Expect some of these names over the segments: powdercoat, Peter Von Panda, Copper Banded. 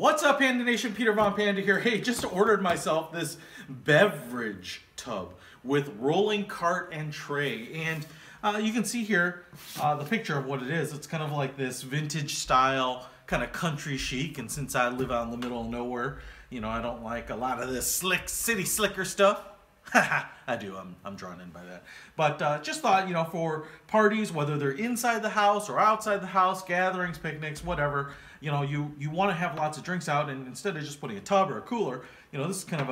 What's up, Panda Nation? Peter Von Panda here. Hey, just ordered myself this beverage tub with rolling cart and tray. And you can see here the picture of what it is. It's kind of like this vintage style, kind of country chic. And since I live out in the middle of nowhere, you know, I don't like a lot of this slick city slicker stuff. I do. I'm drawn in by that. But just thought, you know, for parties, whether they're inside the house or outside the house, gatherings, picnics, whatever, you know, you want to have lots of drinks out, and instead of just putting a tub or a cooler, you know, this is kind of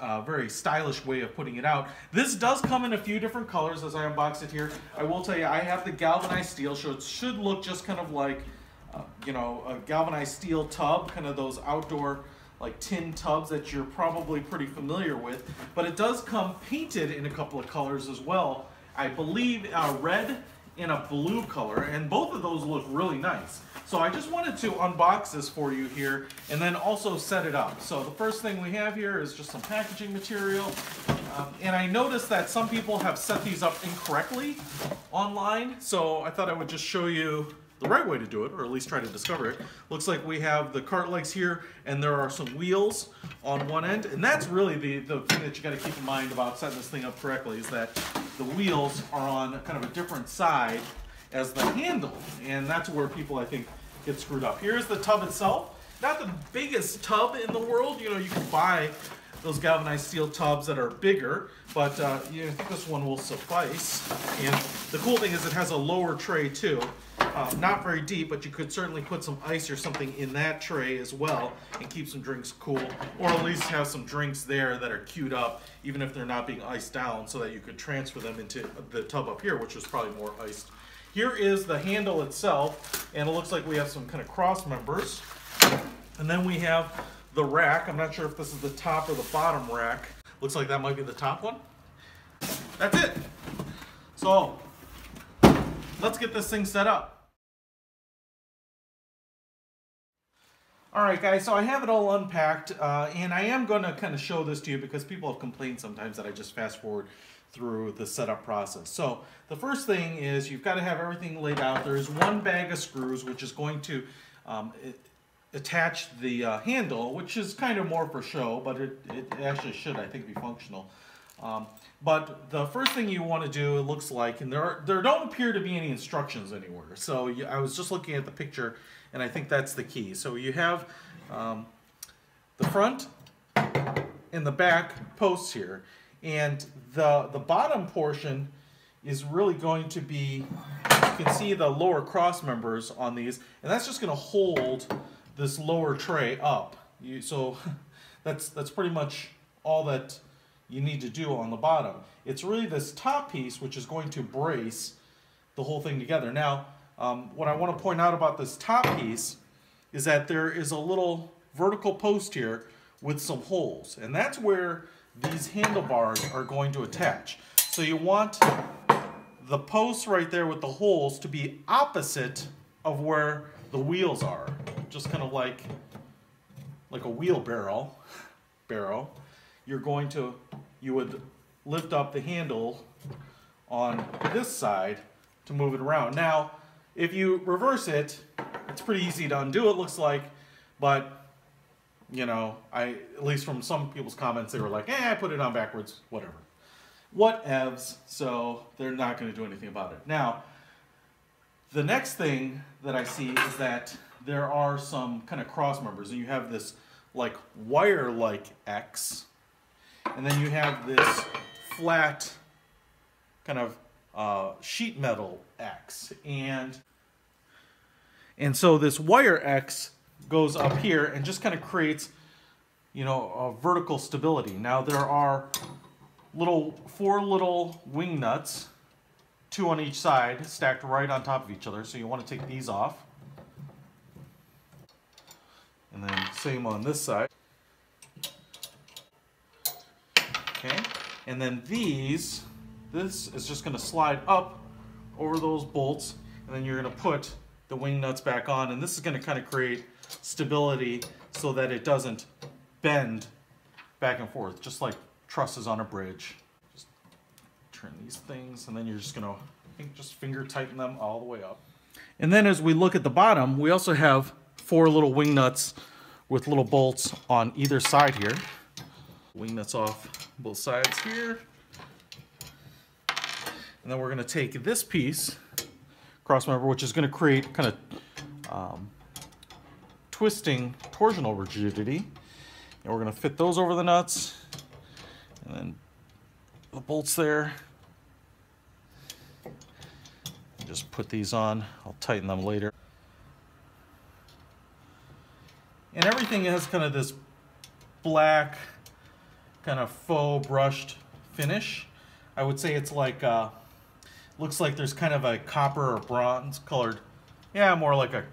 a very stylish way of putting it out. This does come in a few different colors as I unbox it here. I will tell you, I have the galvanized steel, so it should look just kind of like, you know, a galvanized steel tub, kind of those outdoor like tin tubs that you're probably pretty familiar with, but it does come painted in a couple of colors as well. I believe a red and a blue color, and both of those look really nice. So I just wanted to unbox this for you here and then also set it up. So the first thing we have here is just some packaging material. And I noticed that some people have set these up incorrectly online, so I thought I would just show you the right way to do it, or at least try to discover it. Looks like we have the cart legs here, and there are some wheels on one end, and that's really the thing that you gotta keep in mind about setting this thing up correctly, is that the wheels are on kind of a different side as the handle, and that's where people, I think, get screwed up. Here's the tub itself. Not the biggest tub in the world. You know, you can buy those galvanized steel tubs that are bigger, but you know, I think this one will suffice. And the cool thing is it has a lower tray too. Not very deep, but you could certainly put some ice or something in that tray as well and keep some drinks cool, or at least have some drinks there that are queued up, even if they're not being iced down, so that you could transfer them into the tub up here, which is probably more iced. Here is the handle itself, and it looks like we have some kind of cross members. And then we have the rack. I'm not sure if this is the top or the bottom rack. Looks like that might be the top one. That's it. So let's get this thing set up. All right, guys, so I have it all unpacked, and I am going to kind of show this to you because people have complained sometimes that I just fast forward through the setup process. So the first thing is you've got to have everything laid out. There is one bag of screws, which is going to attach the handle, which is kind of more for show, but it actually should, I think, be functional. But the first thing you want to do, it looks like, and there don't appear to be any instructions anywhere. So I was just looking at the picture, and I think that's the key. So you have the front and the back posts here, and the bottom portion is really going to be, you can see the lower cross members on these, and that's just going to hold this lower tray up. So that's pretty much all that you need to do on the bottom. It's really this top piece which is going to brace the whole thing together. Now, what I want to point out about this top piece is that there is a little vertical post here with some holes, and that's where these handlebars are going to attach. So you want the posts right there with the holes to be opposite of where the wheels are, just kind of like a wheelbarrow. You're going to, you would lift up the handle on this side to move it around. Now, if you reverse it, it's pretty easy to undo, it looks like, but, you know, at least from some people's comments, they were like, I put it on backwards, whatever. Whatevs, so they're not going to do anything about it. Now, the next thing that I see is that there are some kind of cross members, and you have this, like, wire-like X, and then you have this flat kind of sheet metal X. And so this wire X goes up here and just kind of creates, you know, a vertical stability. Now there are four little wing nuts, two on each side, stacked right on top of each other. So you want to take these off. And then same on this side. Okay, and then this is just going to slide up over those bolts, and then you're going to put the wing nuts back on, and this is going to kind of create stability so that it doesn't bend back and forth, just like trusses on a bridge. Just turn these things, and then you're just going to, I think, just finger tighten them all the way up. And then as we look at the bottom, we also have four little wing nuts with little bolts on either side here. Wing nuts off both sides here. And then we're gonna take this piece, crossmember, which is gonna create kind of twisting torsional rigidity. And we're gonna fit those over the nuts and then the bolts there. Just put these on, I'll tighten them later. And everything has kind of this black, kind of faux brushed finish. I would say it's like, looks like there's kind of a copper or bronze colored, yeah, more like a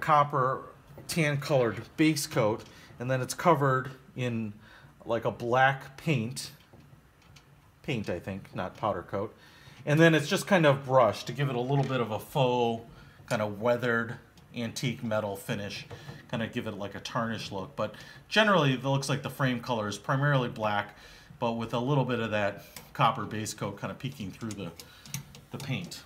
copper tan colored base coat. And then it's covered in like a black paint I think, not powder coat. And then it's just kind of brushed to give it a little bit of a faux, kind of weathered, antique metal finish, kind of give it like a tarnished look. But generally, it looks like the frame color is primarily black, but with a little bit of that copper base coat kind of peeking through the paint.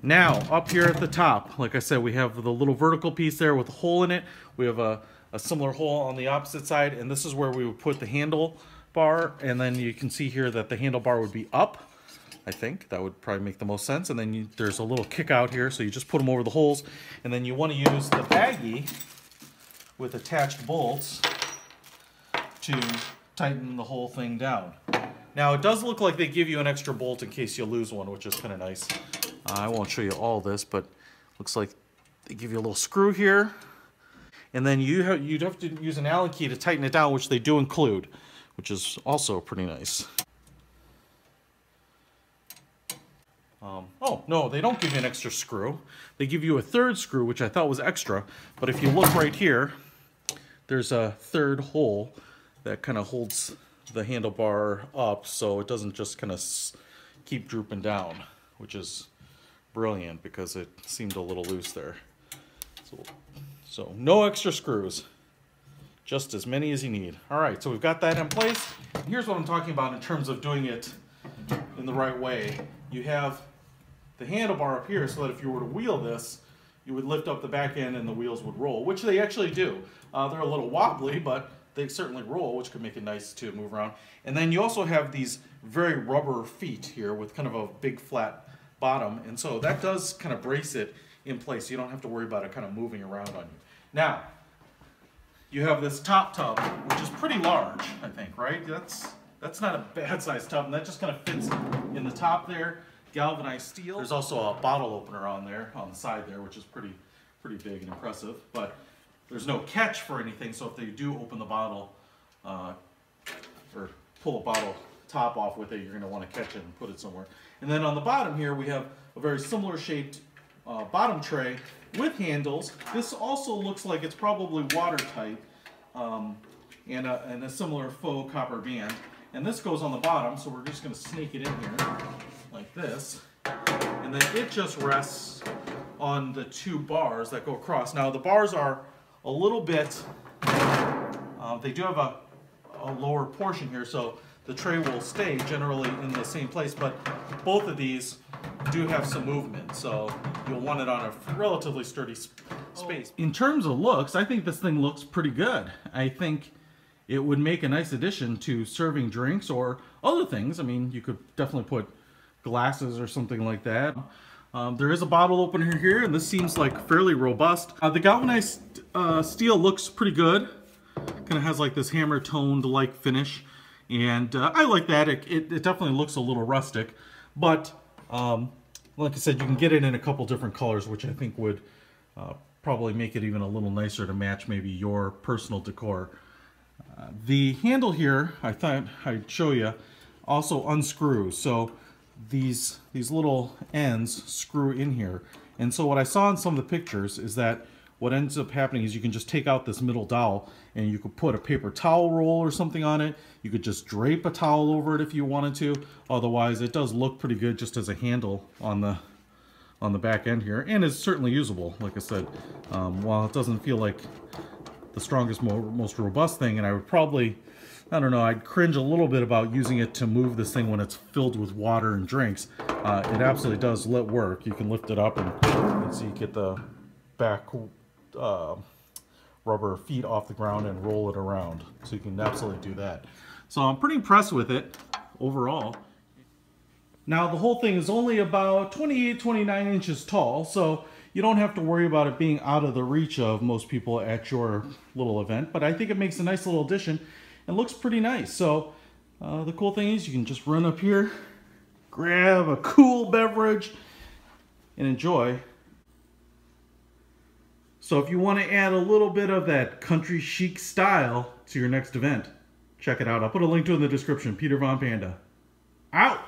Now, up here at the top, like I said, we have the little vertical piece there with a hole in it. We have a similar hole on the opposite side, and this is where we would put the handle bar. And then you can see here that the handle bar would be up. I think that would probably make the most sense. And then there's a little kick out here, so you just put them over the holes. And then you want to use the baggie with attached bolts to tighten the whole thing down. Now, it does look like they give you an extra bolt in case you lose one, which is kind of nice. I won't show you all this, but looks like they give you a little screw here. And then you'd have to use an Allen key to tighten it down, which they do include, which is also pretty nice. Oh, no, they don't give you an extra screw. They give you a third screw, which I thought was extra. But if you look right here, there's a third hole that kind of holds the handlebar up so it doesn't just kind of keep drooping down, which is brilliant because it seemed a little loose there. So no extra screws, just as many as you need. All right, so we've got that in place. And here's what I'm talking about in terms of doing it in the right way. You have the handlebar up here so that if you were to wheel this, you would lift up the back end and the wheels would roll, which they actually do. They're a little wobbly, but they certainly roll, which could make it nice to move around. And then you also have these very rubber feet here with kind of a big flat bottom. And so that does kind of brace it in place. You don't have to worry about it kind of moving around on you. Now, you have this top tub, which is pretty large, I think, right? That's not a bad size tub, and that just kind of fits in the top there. Galvanized steel. There's also a bottle opener on there, on the side there, which is pretty big and impressive. But there's no catch for anything, so if they do open the bottle or pull a bottle top off with it, you're going to want to catch it and put it somewhere. And then on the bottom here, we have a very similar shaped bottom tray with handles. This also looks like it's probably watertight and a similar faux copper band. And this goes on the bottom, so we're just going to sneak it in here like this. And then it just rests on the two bars that go across. Now, the bars are a little bit, they do have a lower portion here, so the tray will stay generally in the same place. But both of these do have some movement, so you'll want it on a relatively sturdy space. In terms of looks, I think this thing looks pretty good. I think it would make a nice addition to serving drinks or other things. I mean, you could definitely put glasses or something like that. There is a bottle opener here, and this seems like fairly robust. The galvanized steel looks pretty good. Kind of has like this hammer-toned-like finish, and I like that. It definitely looks a little rustic, but like I said, you can get it in a couple different colors, which I think would probably make it even a little nicer to match maybe your personal decor. The handle here, I thought I'd show you, also unscrews. So these little ends screw in here. And so what I saw in some of the pictures is that what ends up happening is you can just take out this middle dowel and you could put a paper towel roll or something on it. You could just drape a towel over it if you wanted to. Otherwise, it does look pretty good just as a handle on the back end here, and is certainly usable. Like I said, while it doesn't feel like the strongest, most robust thing, and I would probably, I don't know, I'd cringe a little bit about using it to move this thing when it's filled with water and drinks. It absolutely does let work. You can lift it up and so you get the back rubber feet off the ground and roll it around. So you can absolutely do that. So I'm pretty impressed with it overall. Now the whole thing is only about 28, 29 inches tall, so you don't have to worry about it being out of the reach of most people at your little event, but I think it makes a nice little addition and looks pretty nice. So the cool thing is you can just run up here, grab a cool beverage, and enjoy. So if you want to add a little bit of that country chic style to your next event, check it out. I'll put a link to it in the description. Peter Von Panda. Out!